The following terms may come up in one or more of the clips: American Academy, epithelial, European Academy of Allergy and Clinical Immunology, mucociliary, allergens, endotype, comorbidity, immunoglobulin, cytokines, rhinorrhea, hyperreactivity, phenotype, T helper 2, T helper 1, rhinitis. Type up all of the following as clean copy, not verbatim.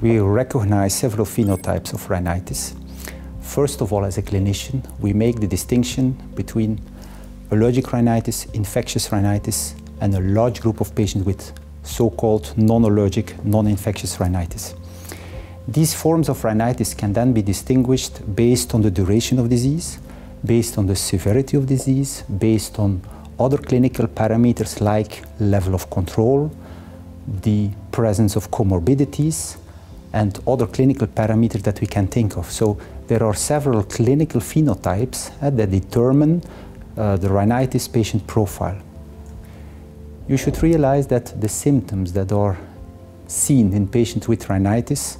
we recognize several phenotypes of rhinitis. First of all, as a clinician, we make the distinction between allergic rhinitis, infectious rhinitis, and a large group of patients with so-called non-allergic, non-infectious rhinitis. These forms of rhinitis can then be distinguished based on the duration of disease, based on the severity of disease, based on other clinical parameters like level of control, the presence of comorbidities, and other clinical parameters that we can think of. So there are several clinical phenotypes that determine the rhinitis patient profile. You should realize that the symptoms that are seen in patients with rhinitis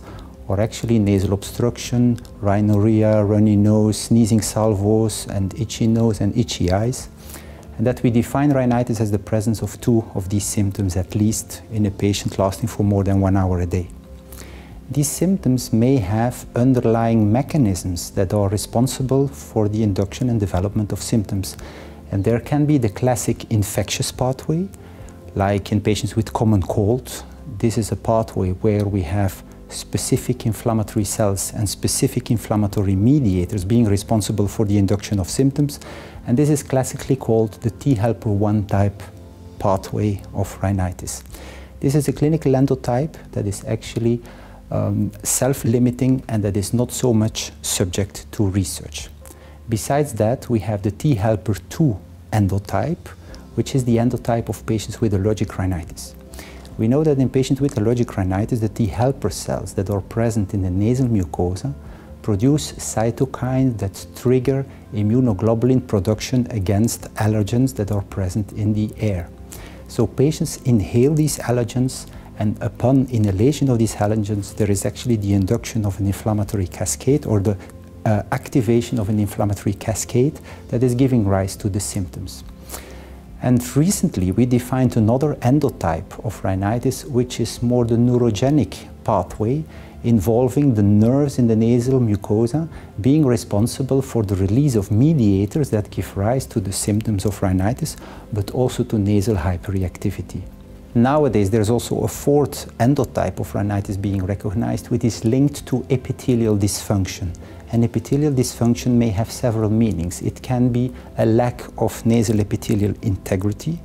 are actually nasal obstruction, rhinorrhea, runny nose, sneezing salvos, and itchy nose and itchy eyes. And that we define rhinitis as the presence of two of these symptoms at least in a patient lasting for more than 1 hour a day. These symptoms may have underlying mechanisms that are responsible for the induction and development of symptoms. And there can be the classic infectious pathway, like in patients with common cold. This is a pathway where we have specific inflammatory cells and specific inflammatory mediators being responsible for the induction of symptoms. And this is classically called the T helper 1 type pathway of rhinitis. This is a clinical endotype that is actually self-limiting and that is not so much subject to research. Besides that, we have the T helper 2 endotype, which is the endotype of patients with allergic rhinitis. We know that in patients with allergic rhinitis, the T helper cells that are present in the nasal mucosa produce cytokines that trigger immunoglobulin production against allergens that are present in the air. So patients inhale these allergens, and upon inhalation of these allergens, there is actually the induction of an inflammatory cascade, or the activation of an inflammatory cascade that is giving rise to the symptoms. And recently we defined another endotype of rhinitis, which is more the neurogenic pathway involving the nerves in the nasal mucosa being responsible for the release of mediators that give rise to the symptoms of rhinitis, but also to nasal hyperreactivity. Nowadays there's also a fourth endotype of rhinitis being recognized, which is linked to epithelial dysfunction. And epithelial dysfunction may have several meanings. It can be a lack of nasal epithelial integrity.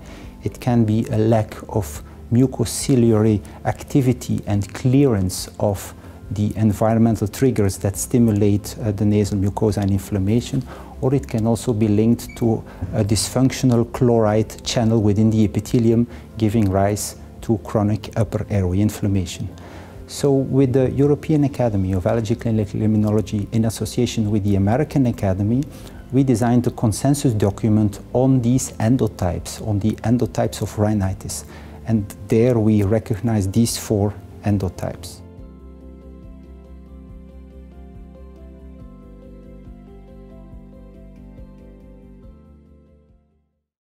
It can be a lack of mucociliary activity and clearance of the environmental triggers that stimulate the nasal mucosa and inflammation, or it can also be linked to a dysfunctional chloride channel within the epithelium, giving rise to chronic upper airway inflammation. So with the European Academy of Allergy and Clinical Immunology in association with the American Academy, we designed a consensus document on these endotypes, on the endotypes of rhinitis. And there we recognize these four endotypes.